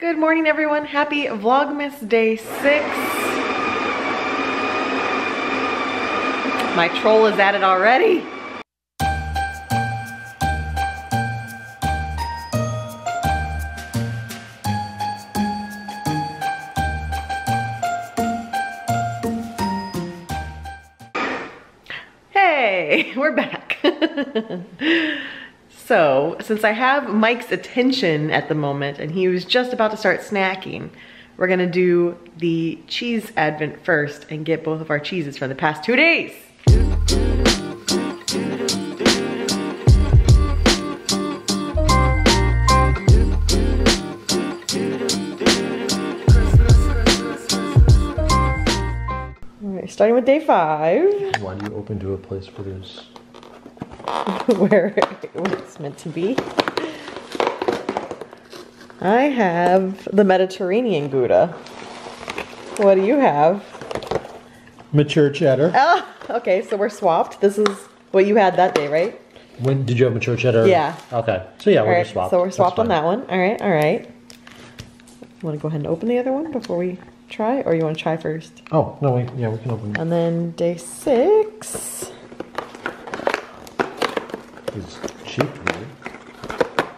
Good morning, everyone. Happy Vlogmas Day 6. My troll is at it already. Hey, we're back. So, since I have Mike's attention at the moment and he was just about to start snacking, we're gonna do the cheese advent first and get both of our cheeses from the past 2 days. All right, starting with day 5. Why do you open to a place for this? Where it's meant to be. I have the Mediterranean Gouda. What do you have? Mature cheddar. Oh, okay, so we're swapped. This is what you had that day, right? When did you have mature cheddar? Yeah. Okay, so yeah, we're just swapped. So we're swapped on that one. All right, all right. You want to go ahead and open the other one before we try, or you want to try first? Oh, no, we can open it. And then day 6. It's cheap, really.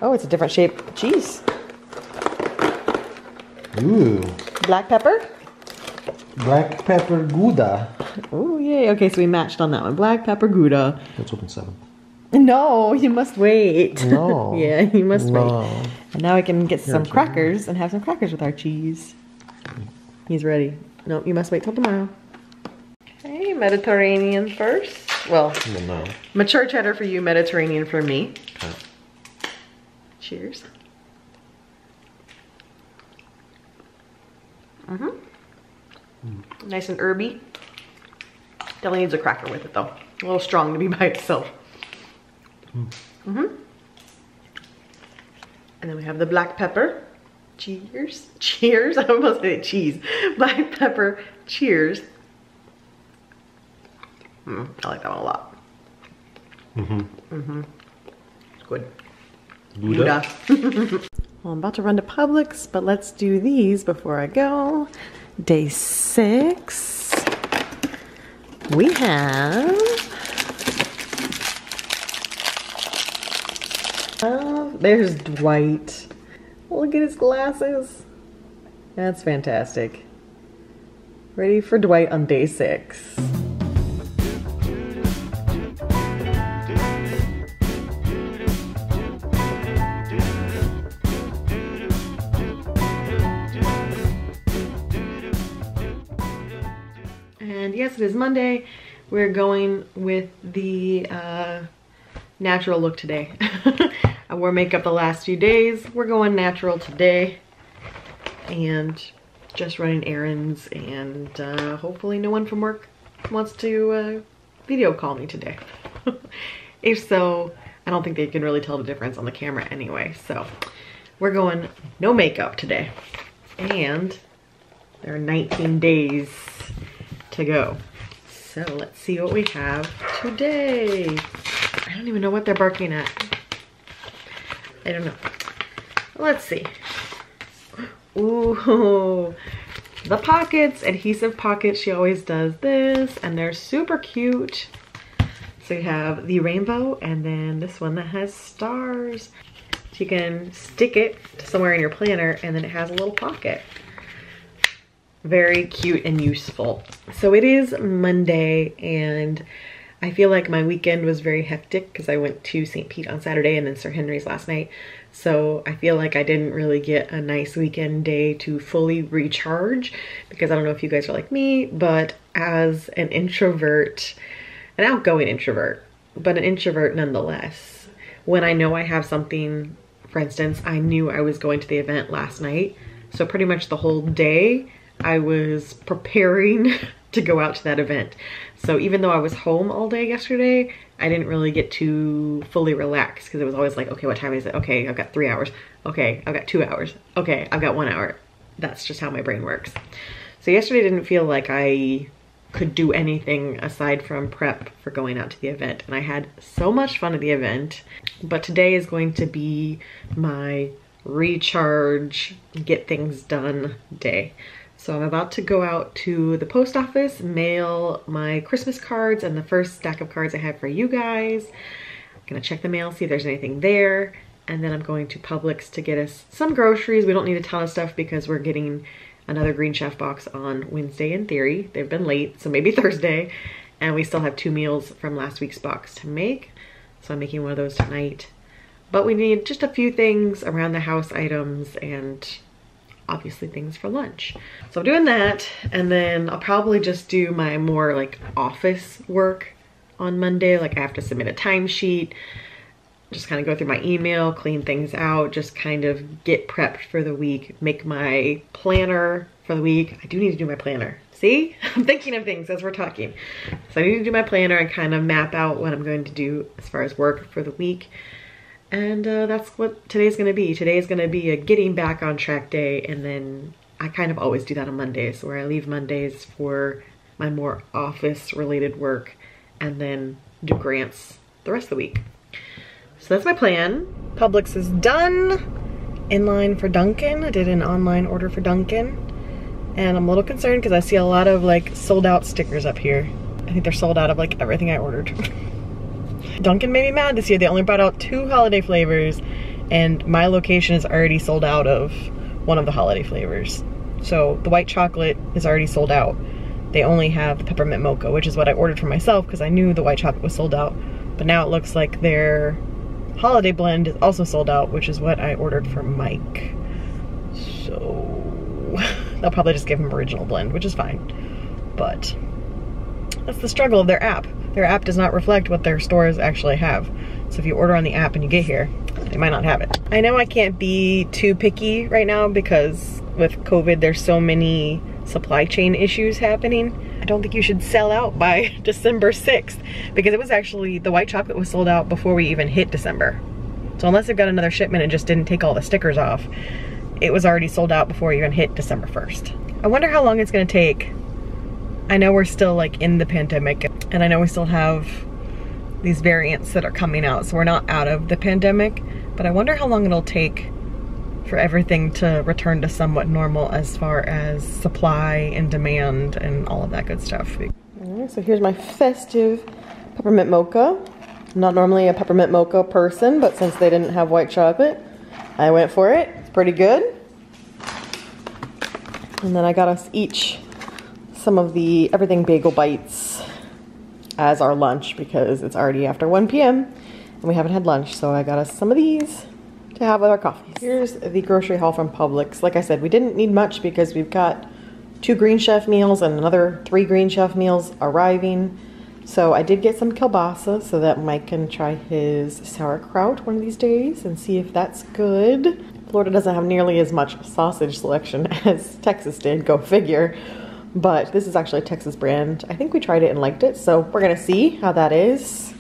Oh, it's a different shape cheese. Ooh. Black pepper? Black pepper Gouda. Oh, yay. Okay, so we matched on that one. Black pepper Gouda. Let's open 7. No, you must wait. No. Yeah, you must wait. And now I can get some crackers and have some crackers with our cheese. He's ready. No, you must wait till tomorrow. Okay, Mediterranean first. Well, no. Mature cheddar for you, Mediterranean for me. Okay. Cheers. Nice and herby. Definitely needs a cracker with it, though. A little strong to be by itself. And then we have the black pepper. Cheers. Cheers. I almost said cheese. Black pepper. Cheers. I like that one a lot. It's good. Gouda. Well, I'm about to run to Publix, but let's do these before I go. Day 6. We have there's Dwight. Look at his glasses. That's fantastic. Ready for Dwight on day 6. Yes, it is Monday. We're going with the natural look today. I wore makeup the last few days. We're going natural today and just running errands, and hopefully no one from work wants to video call me today. If so, I don't think they can really tell the difference on the camera anyway. So we're going no makeup today, and there are 19 days to go. So let's see what we have today. I don't even know what they're barking at. I don't know. Let's see. Ooh, the pockets, adhesive pockets. She always does this and they're super cute. So you have the rainbow and then this one that has stars. So you can stick it somewhere in your planner and then it has a little pocket. Very cute and useful. So it is Monday and I feel like my weekend was very hectic because I went to St. Pete on Saturday and then Sir Henry's last night. So I feel like I didn't really get a nice weekend day to fully recharge, because I don't know if you guys are like me, but as an introvert, an outgoing introvert, but an introvert nonetheless, when I know I have something, for instance, I knew I was going to the event last night. So pretty much the whole day I was preparing to go out to that event. So even though I was home all day yesterday, I didn't really get to fully relax because it was always like, okay, what time is it? Okay, I've got 3 hours. Okay, I've got 2 hours. Okay, I've got 1 hour. That's just how my brain works. So yesterday didn't feel like I could do anything aside from prep for going out to the event. And I had so much fun at the event, but today is going to be my recharge, get things done day. So I'm about to go out to the post office, mail my Christmas cards and the first stack of cards I have for you guys. I'm gonna check the mail, see if there's anything there. And then I'm going to Publix to get us some groceries. We don't need a ton of stuff because we're getting another Green Chef box on Wednesday in theory. They've been late, so maybe Thursday. And we still have 2 meals from last week's box to make. So I'm making one of those tonight. But we need just a few things around the house, items, and obviously things for lunch. So I'm doing that, and then I'll probably just do my more like office work on Monday. Like I have to submit a timesheet, just kind of go through my email, clean things out, just kind of get prepped for the week, make my planner for the week. I do need to do my planner. See, I'm thinking of things as we're talking. So I need to do my planner and kind of map out what I'm going to do as far as work for the week. And that's what today's gonna be. Today's gonna be a getting back on track day, and then I kind of always do that on Mondays, where I leave Mondays for my more office related work and then do grants the rest of the week. So that's my plan. Publix is done, in line for Dunkin'. I did an online order for Dunkin', and I'm a little concerned because I see a lot of like sold out stickers up here. I think they're sold out of like everything I ordered. Dunkin' made me mad this year. They only brought out 2 holiday flavors, and my location is already sold out of one of the holiday flavors. So the white chocolate is already sold out. They only have the peppermint mocha, which is what I ordered for myself because I knew the white chocolate was sold out. But now it looks like their holiday blend is also sold out, which is what I ordered for Mike. So they'll probably just give him original blend, which is fine. But that's the struggle of their app. Their app does not reflect what their stores actually have. So if you order on the app and you get here, they might not have it. I know I can't be too picky right now because with COVID, there's so many supply chain issues happening. I don't think you should sell out by December 6th because it was actually, the white chocolate was sold out before we even hit December. So unless they've got another shipment and just didn't take all the stickers off, it was already sold out before we even hit December 1st. I wonder how long it's gonna take. I know we're still like in the pandemic, and I know we still have these variants that are coming out, so we're not out of the pandemic, but I wonder how long it'll take for everything to return to somewhat normal as far as supply and demand and all of that good stuff. All right, so here's my festive peppermint mocha. I'm not normally a peppermint mocha person, but since they didn't have white chocolate, I went for it. It's pretty good. And then I got us each some of the everything bagel bites as our lunch because it's already after 1 p.m. and we haven't had lunch, so I got us some of these to have with our coffee. Here's the grocery haul from Publix. Like I said, we didn't need much because we've got 2 Green Chef meals and another 3 Green Chef meals arriving. So I did get some kielbasa so that Mike can try his sauerkraut one of these days and see if that's good. Florida doesn't have nearly as much sausage selection as Texas did, go figure. But this is actually a Texas brand. I think we tried it and liked it, so we're gonna see how that is.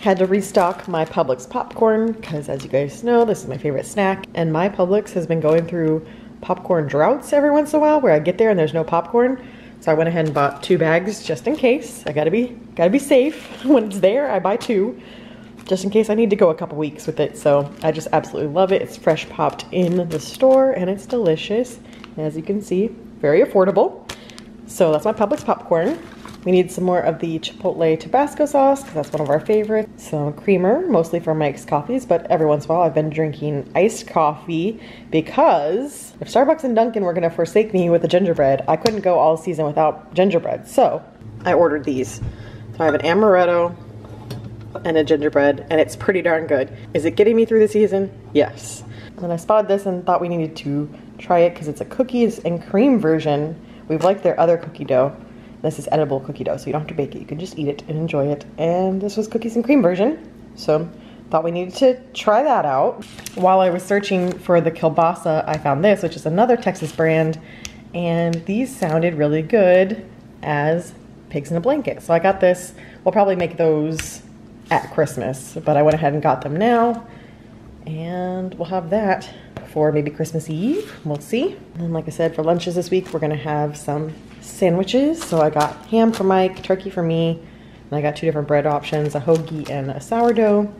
Had to restock my Publix popcorn, because as you guys know, this is my favorite snack. And my Publix has been going through popcorn droughts every once in a while, where I get there and there's no popcorn. So I went ahead and bought 2 bags just in case. I gotta be safe. When it's there, I buy 2, just in case I need to go a couple weeks with it. So I just absolutely love it. It's fresh popped in the store and it's delicious. As you can see, very affordable. So that's my Publix popcorn. We need some more of the Chipotle Tabasco sauce because that's one of our favorites. Some creamer, mostly for Mike's coffees, but every once in a while I've been drinking iced coffee because if Starbucks and Dunkin' were gonna forsake me with the gingerbread, I couldn't go all season without gingerbread. So I ordered these. So I have an amaretto and a gingerbread, and it's pretty darn good. Is it getting me through the season? Yes. And then I spotted this and thought we needed to try it because it's a cookies and cream version. We've liked their other cookie dough. This is edible cookie dough, so you don't have to bake it. You can just eat it and enjoy it. And this was cookies and cream version, so thought we needed to try that out. While I was searching for the kielbasa, I found this, which is another Texas brand, and these sounded really good as pigs in a blanket. So I got this. We'll probably make those at Christmas, but I went ahead and got them now, and we'll have that for maybe Christmas Eve, we'll see. And then like I said, for lunches this week, we're gonna have some sandwiches. So I got ham for Mike, turkey for me, and I got 2 different bread options, a hoagie and a sourdough.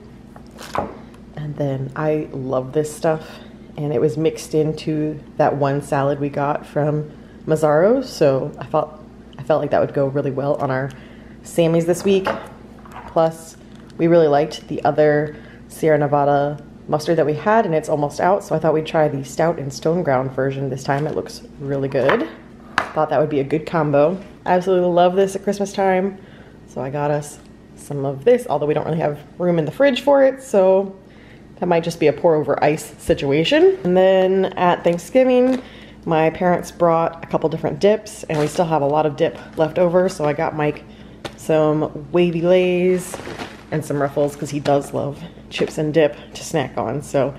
And then I love this stuff. and it was mixed into that one salad we got from Mazzaro's, so I felt like that would go really well on our Sammys this week. Plus, we really liked the other Sierra Nevada mustard that we had, and it's almost out, so I thought we'd try the stout and stone ground version this time. It looks really good. Thought that would be a good combo. I absolutely love this at Christmas time, so I got us some of this, although we don't really have room in the fridge for it, so that might just be a pour over ice situation. And then at Thanksgiving, my parents brought a couple different dips, and we still have a lot of dip left over, so I got Mike some wavy Lays and some Ruffles, because he does love chips and dip to snack on. So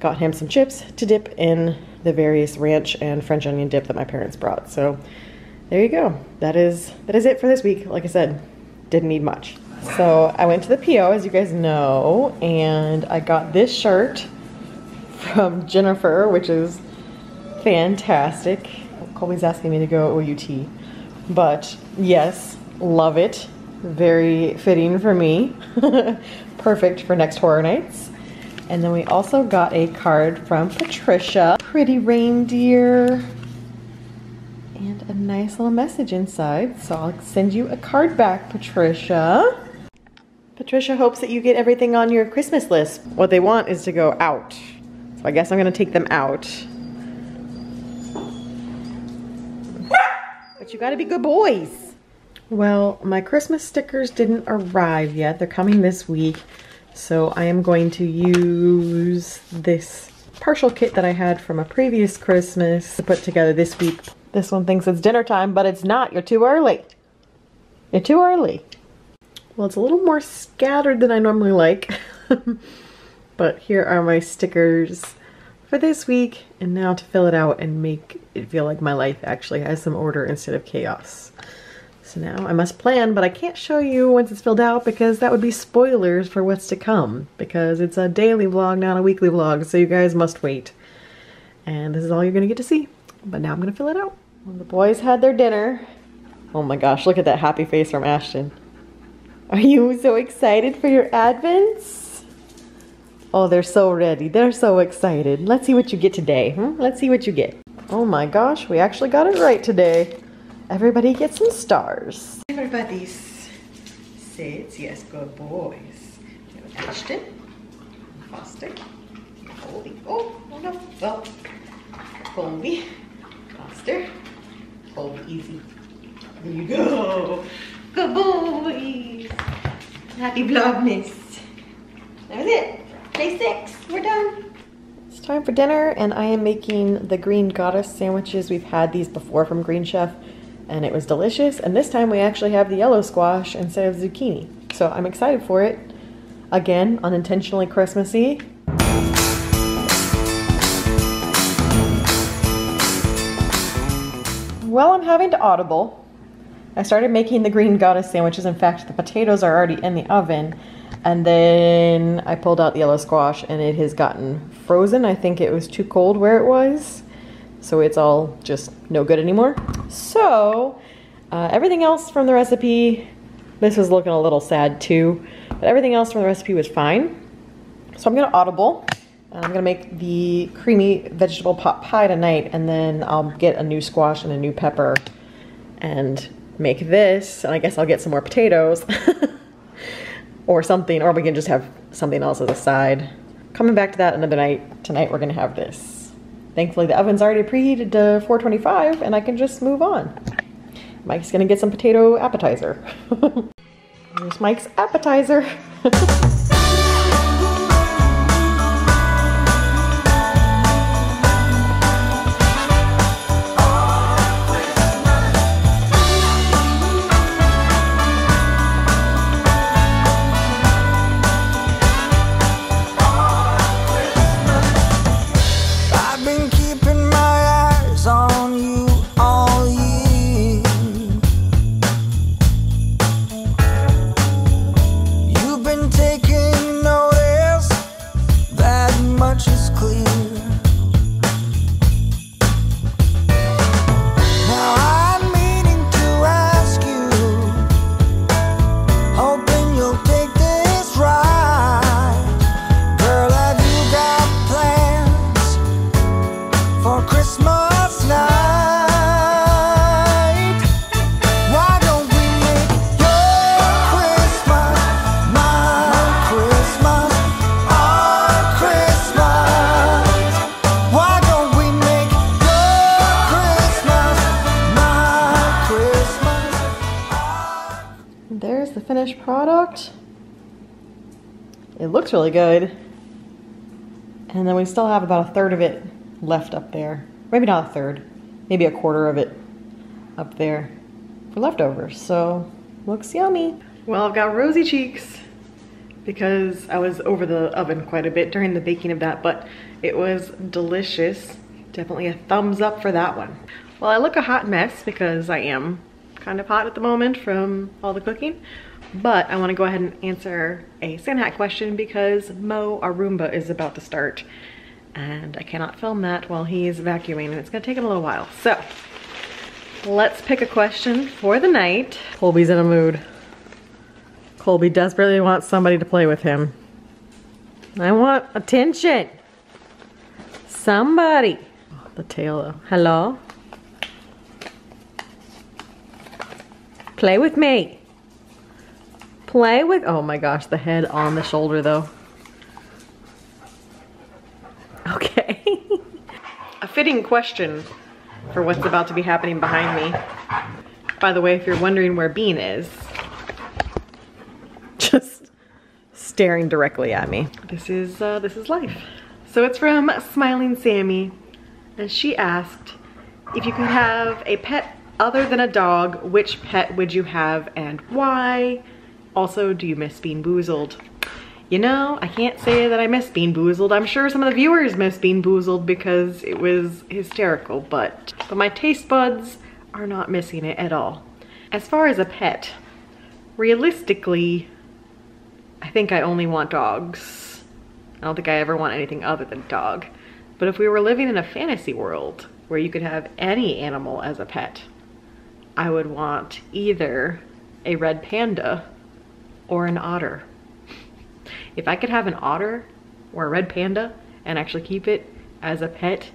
got him some chips to dip in the various ranch and French onion dip that my parents brought. So there you go. That is it for this week. Like I said, didn't need much. So I went to the PO, as you guys know, and I got this shirt from Jennifer, which is fantastic. Colby's asking me to go OUT, but yes, love it. Very fitting for me. Perfect for next Horror Nights. And then we also got a card from Patricia. Pretty reindeer. And a nice little message inside. So I'll send you a card back, Patricia. Patricia hopes that you get everything on your Christmas list. What they want is to go out. So I guess I'm going to take them out. But you got to be good boys. Well, my Christmas stickers didn't arrive yet. They're coming this week, so I am going to use this partial kit that I had from a previous Christmas to put together this week. This one thinks it's dinner time, but it's not. You're too early. You're too early. Well, it's a little more scattered than I normally like, but here are my stickers for this week, and now to fill it out and make it feel like my life actually has some order instead of chaos. So now I must plan, but I can't show you once it's filled out because that would be spoilers for what's to come, because it's a daily vlog, not a weekly vlog, so you guys must wait. And this is all you're gonna get to see, but now I'm gonna fill it out. Well, the boys had their dinner. Oh my gosh, look at that happy face from Ashton. Are you so excited for your Advents? Oh, they're so ready, they're so excited. Let's see what you get today, Let's see what you get. Oh my gosh, we actually got it right today. Everybody get some stars. Everybody says, yes, good boys. Ashton, Foster, Colby, oh no, well, Colby, Foster, Colby, easy. There you go. Good boys. Happy Vlogmas. That was it. Day 6, we're done. It's time for dinner, and I am making the Green Goddess sandwiches. We've had these before from Green Chef, and it was delicious, and this time we actually have the yellow squash instead of zucchini. So I'm excited for it. Again, unintentionally Christmassy. Well, I'm having to audible. I started making the Green Goddess sandwiches. In fact, the potatoes are already in the oven, and then I pulled out the yellow squash and it has gotten frozen. I think it was too cold where it was. So it's all just no good anymore. So everything else from the recipe, this was looking a little sad too, but everything else from the recipe was fine. So I'm gonna audible. I'm gonna make the creamy vegetable pot pie tonight, and then I'll get a new squash and a new pepper and make this, and I guess I'll get some more potatoes or something, or we can just have something else as a side. Coming back to that another night. Tonight we're gonna have this. Thankfully, the oven's already preheated to 425, and I can just move on. Mike's gonna get some potato appetizer. Here's Mike's appetizer. Take it. Christmas night. Why don't we make your Christmas, my Christmas, our Christmas? Why don't we make your Christmas, my Christmas, our... There's the finished product. It looks really good. And then we still have about a third of it left up there. Maybe not a third, maybe a quarter of it up there for leftovers. So looks yummy. Well, I've got rosy cheeks because I was over the oven quite a bit during the baking of that, but it was delicious. Definitely a thumbs up for that one. Well, I look a hot mess because I am kind of hot at the moment from all the cooking. But I want to go ahead and answer a sand hat question because Mo Arumba is about to start and I cannot film that while he's vacuuming and it's going to take him a little while. So let's pick a question for the night. Colby's in a mood. Colby desperately wants somebody to play with him. I want attention. Somebody. Oh, the tail though. Hello? Play with me. Play with, oh my gosh, the head on the shoulder though. Okay. A fitting question for what's about to be happening behind me. By the way, if you're wondering where Bean is, just staring directly at me. This is life. So it's from Smiling Sammy, and she asked, if you could have a pet other than a dog, which pet would you have and why? Also, do you miss Bean Boozled? You know, I can't say that I miss Bean Boozled. I'm sure some of the viewers miss Bean Boozled because it was hysterical, but my taste buds are not missing it at all. As far as a pet, realistically, I think I only want dogs. I don't think I ever want anything other than dog. But if we were living in a fantasy world where you could have any animal as a pet, I would want either a red panda or an otter. If I could have an otter or a red panda and actually keep it as a pet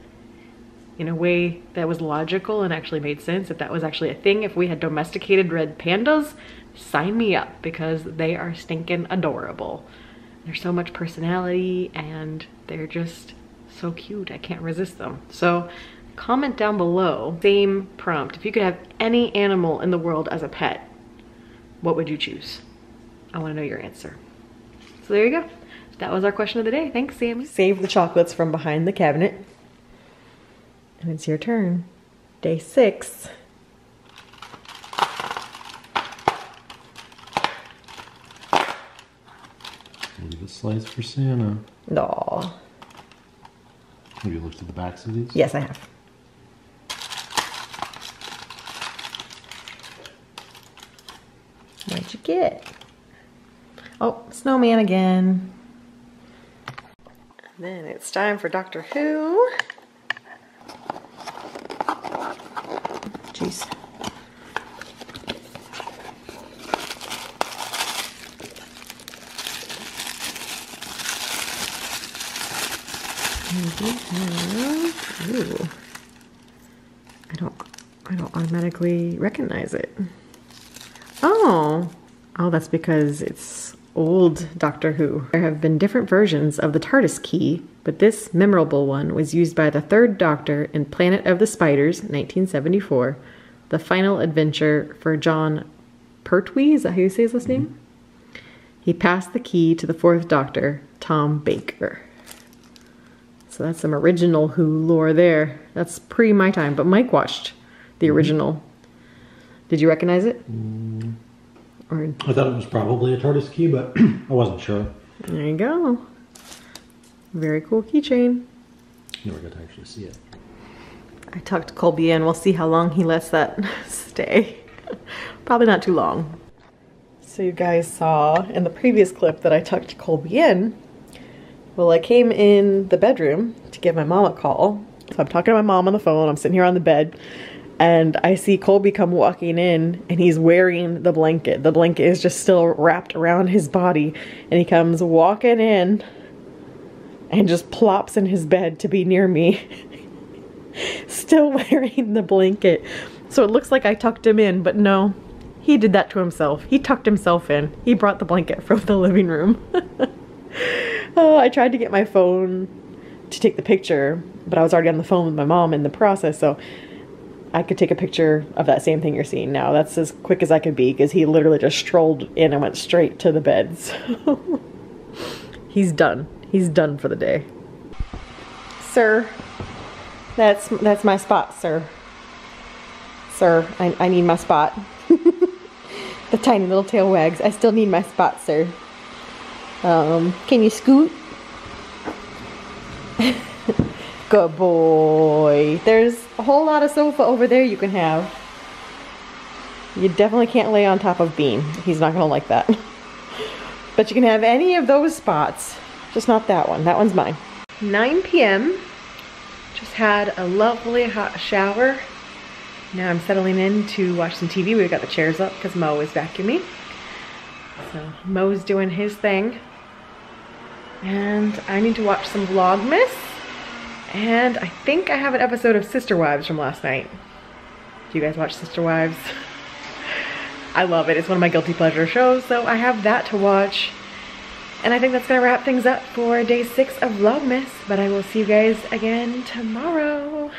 in a way that was logical and actually made sense, if that was actually a thing, if we had domesticated red pandas, sign me up because they are stinking adorable. There's so much personality and they're just so cute. I can't resist them. So comment down below, same prompt. If you could have any animal in the world as a pet, what would you choose? I want to know your answer. So there you go. That was our question of the day. Thanks, Sammy. Save the chocolates from behind the cabinet. And it's your turn. Day 6. Leave a slice for Santa. Aww. Have you looked at the backs of these? Yes, I have. What'd you get? Oh, snowman again. And then it's time for Doctor Who. Jeez. And we have, ooh. I don't automatically recognize it. Oh, that's because it's old Doctor Who. There have been different versions of the TARDIS key, but this memorable one was used by the 3rd Doctor in Planet of the Spiders, 1974, the final adventure for John Pertwee, is that how you say his last name? He passed the key to the 4th Doctor, Tom Baker. So that's some original Who lore there. That's pre my time, but Mike watched the original. Did you recognize it? I thought it was probably a TARDIS key, but I wasn't sure. There you go. Very cool keychain. Never got to actually see it. I tucked Colby in. We'll see how long he lets that stay. Probably not too long. So you guys saw in the previous clip that I tucked Colby in. Well, I came in the bedroom to give my mom a call. So I'm talking to my mom on the phone. I'm sitting here on the bed. And I see Colby come walking in and he's wearing the blanket. The blanket is just still wrapped around his body. And he comes walking in and just plops in his bed to be near me. still wearing the blanket. So it looks like I tucked him in, but no, he did that to himself. He tucked himself in. He brought the blanket from the living room. Oh, I tried to get my phone to take the picture, but I was already on the phone with my mom in the process, so I could take a picture of that same thing you're seeing now. That's as quick as I could be, because he literally just strolled in and went straight to the bed. So he's done. He's done for the day. Sir, that's my spot, sir. Sir, I need my spot. The tiny little tail wags. I still need my spot, sir. Can you scoot? Good boy. There's a whole lot of sofa over there you can have. You definitely can't lay on top of Bean. He's not gonna like that. But you can have any of those spots, just not that one. That one's mine. 9 p.m. Just had a lovely hot shower. Now I'm settling in to watch some TV. We've got the chairs up because Mo is vacuuming. So Mo's doing his thing. And I need to watch some Vlogmas. And I think I have an episode of Sister Wives from last night. Do you guys watch Sister Wives? I love it. It's one of my guilty pleasure shows, so I have that to watch. And I think that's gonna wrap things up for day 6 of Vlogmas, but I will see you guys again tomorrow.